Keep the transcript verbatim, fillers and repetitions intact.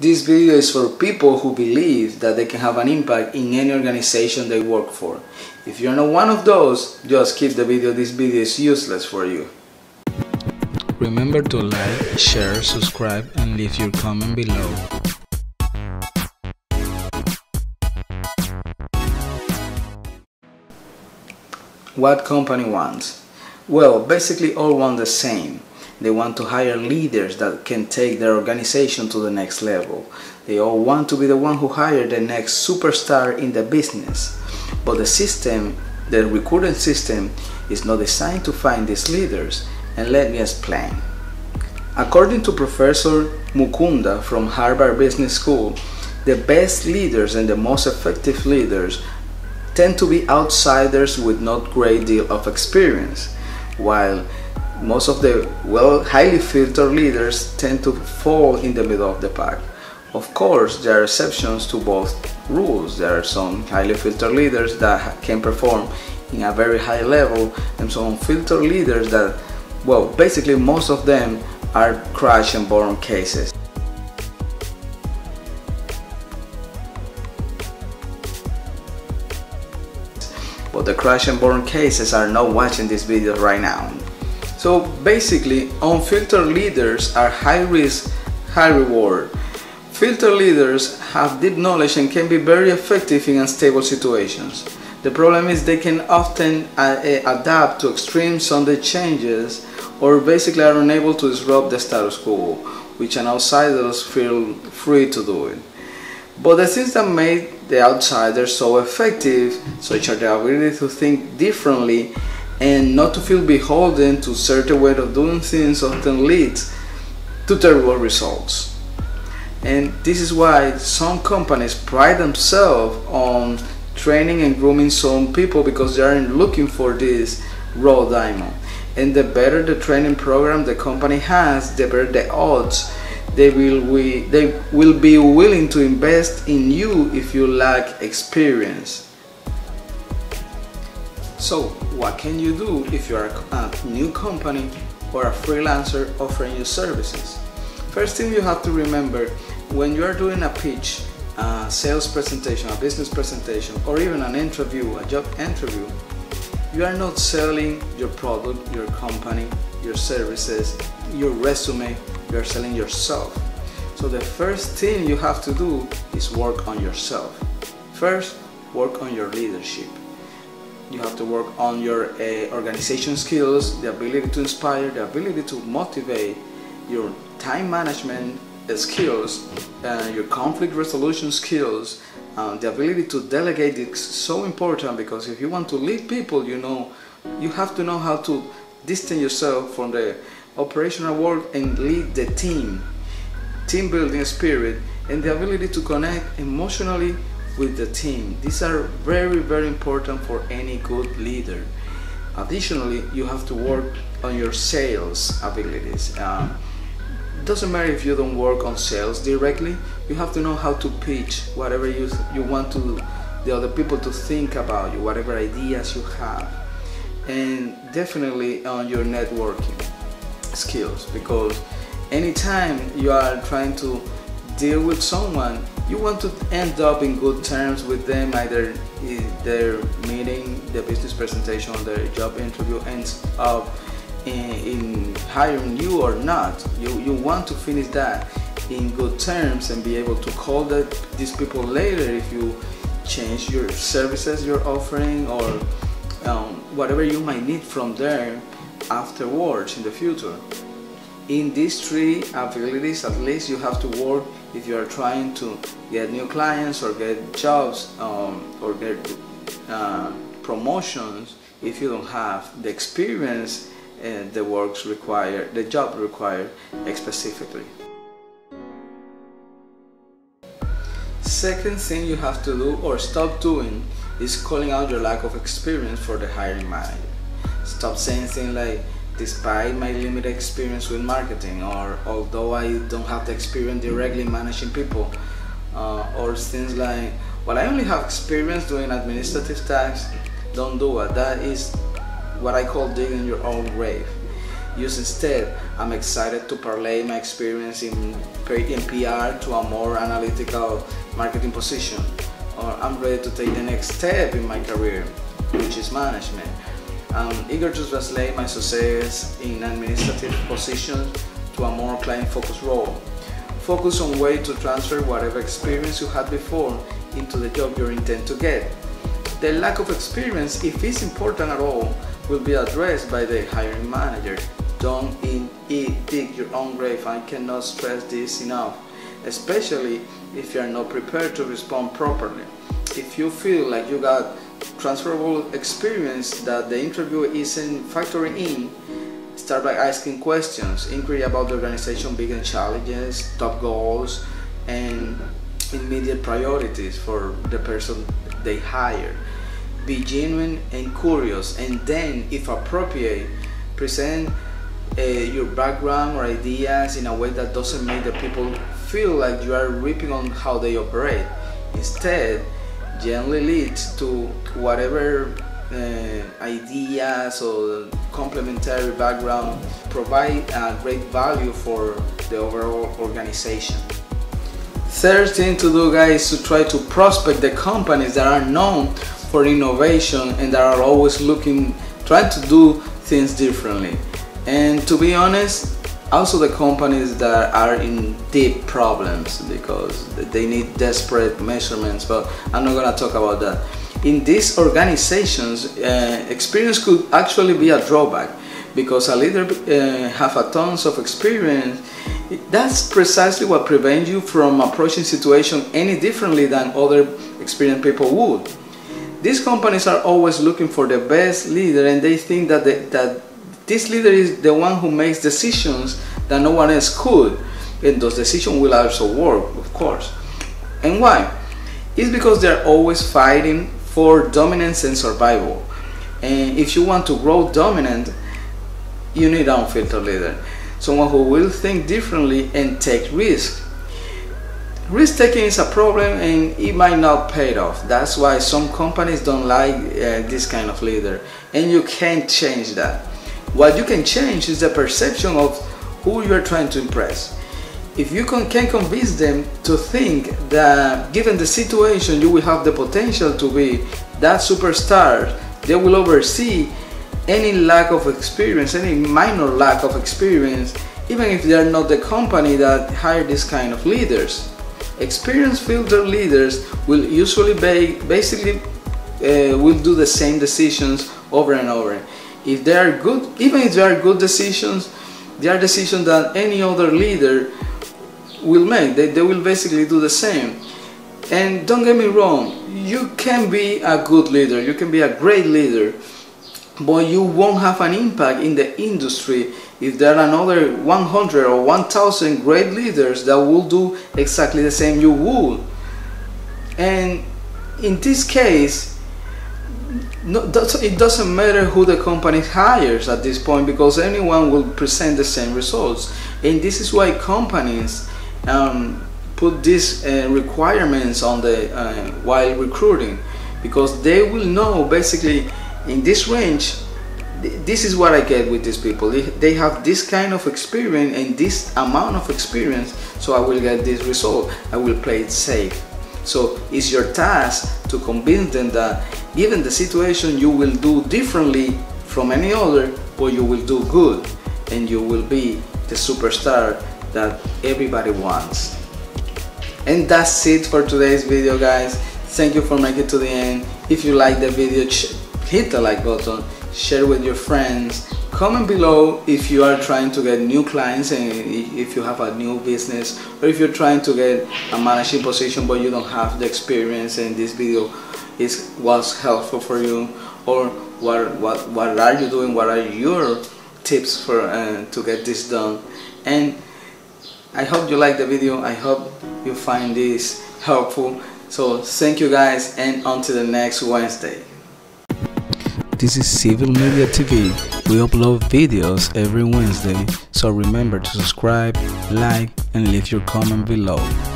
This video is for people who believe that they can have an impact in any organization they work for. If you're not one of those, just keep the video. This video is useless for you. Remember to like, share, subscribe, and leave your comment below. What company wants? Well, basically all want the same. They want to hire leaders that can take their organization to the next level. They all want to be the one who hire the next superstar in the business. But the system, the recruiting system, is not designed to find these leaders. And let me explain. According to Professor Mukunda from Harvard Business School, the best leaders and the most effective leaders tend to be outsiders with not a great deal of experience, while most of the well, highly filtered leaders tend to fall in the middle of the pack. Of course, there are exceptions to both rules. There are some highly filtered leaders that can perform in a very high level, and some filtered leaders that, well, basically most of them are crash and burn cases. But the crash and burn cases are not watching this video right now. So basically, unfiltered leaders are high risk, high reward. Filtered leaders have deep knowledge and can be very effective in unstable situations. The problem is they can often uh, adapt to extreme sudden changes, or basically are unable to disrupt the status quo, which an outsider feels free to do it. But the things that make the outsider so effective, such as the ability to think differently, and not to feel beholden to certain way of doing things, often leads to terrible results. And this is why some companies pride themselves on training and grooming some people, because they aren't looking for this raw diamond. And the better the training program the company has, the better the odds they will we they will be willing to invest in you if you lack experience. So what can you do if you are a new company or a freelancer offering your services? First thing you have to remember, when you are doing a pitch, a sales presentation, a business presentation, or even an interview, a job interview, you are not selling your product, your company, your services, your resume. You are selling yourself. So the first thing you have to do is work on yourself. First, work on your leadership. You have to work on your uh, organization skills, the ability to inspire, the ability to motivate, your time management skills, uh, your conflict resolution skills, um, the ability to delegate is so important, because if you want to lead people, you know, you have to know how to distance yourself from the operational world and lead the team. Team building spirit and the ability to connect emotionally with the team. These are very, very important for any good leader. Additionally, you have to work on your sales abilities. Uh, it doesn't matter if you don't work on sales directly, you have to know how to pitch whatever you, you want to the other people to think about you, whatever ideas you have. And definitely on your networking skills, because anytime you are trying to deal with someone, you want to end up in good terms with them, either their meeting, the business presentation, their job interview ends up in, in hiring you or not. You, you want to finish that in good terms and be able to call the, these people later if you change your services you're offering, or um, whatever you might need from there afterwards in the future. In these three abilities at least you have to work if you are trying to get new clients or get jobs um, or get uh, promotions, if you don't have the experience and the works required, the job required specifically. Second thing you have to do or stop doing is calling out your lack of experience for the hiring manager. Stop saying things like, despite my limited experience with marketing, or although I don't have the experience directly managing people, uh, or things like, well, I only have experience doing administrative tasks. Don't do it. That is what I call digging your own grave. use instead. I'm excited to parlay my experience in, in P R to a more analytical marketing position. Or I'm ready to take the next step in my career, which is management. I'm eager to translate my success in an administrative position to a more client-focused role. Focus on ways to transfer whatever experience you had before into the job you intend to get. The lack of experience, if it's important at all, will be addressed by the hiring manager. Don't dig your own grave. I cannot stress this enough, especially if you are not prepared to respond properly. If you feel like you got transferable experience that the interview isn't factoring in, start by asking questions, inquiry about the organization's biggest challenges, top goals, and immediate priorities for the person they hire. Be genuine and curious, and then, if appropriate, present uh, your background or ideas in a way that doesn't make the people feel like you are ripping on how they operate. Instead, generally leads to whatever uh, ideas or complementary background provide a great value for the overall organization. Third thing to do, guys, is to try to prospect the companies that are known for innovation and that are always looking, trying to do things differently. And to be honest, also the companies that are in deep problems, because they need desperate measurements, but I'm not going to talk about that. In these organizations, uh, experience could actually be a drawback, because a leader uh, have a tons of experience. That's precisely what prevents you from approaching situations any differently than other experienced people would. These companies are always looking for the best leader, and they think that they, that this leader is the one who makes decisions that no one else could, and those decisions will also work, of course. And why? It's because they're always fighting for dominance and survival. And if you want to grow dominant, you need an unfiltered leader, someone who will think differently and take risks. Risk taking is a problem, and it might not pay off. That's why some companies don't like uh, this kind of leader, and you can't change that. What you can change is the perception of who you are trying to impress. If you can, can convince them to think that given the situation you will have the potential to be that superstar, they will oversee any lack of experience, any minor lack of experience, even if they are not the company that hired this kind of leaders. Experienced filter leaders will usually ba basically uh, will do the same decisions over and over. If they are good, even if they are good decisions, they are decisions that any other leader will make. They, they will basically do the same. And don't get me wrong, you can be a good leader, you can be a great leader, but you won't have an impact in the industry if there are another one hundred or one thousand great leaders that will do exactly the same you would. And in this case, no, it doesn't matter who the company hires at this point, because anyone will present the same results. And this is why companies um, put these uh, requirements on the uh, while recruiting, because they will know basically in this range, th this is what I get with these people. They, they have this kind of experience and this amount of experience, so I will get this result. I will play it safe. So it's your task to convince them that given the situation you will do differently from any other, but you will do good and you will be the superstar that everybody wants. And that's it for today's video, guys. Thank you for making it to the end. If you like the video, hit the like button, share with your friends, comment below if you are trying to get new clients and if you have a new business, or if you're trying to get a managing position but you don't have the experience and this video is was helpful for you, or what what what are you doing, what are your tips for uh, to get this done. And I hope you like the video, I hope you find this helpful. So thank you, guys, and until the next Wednesday. This is Civil Media T V. We upload videos every Wednesday, so remember to subscribe, like, and leave your comment below.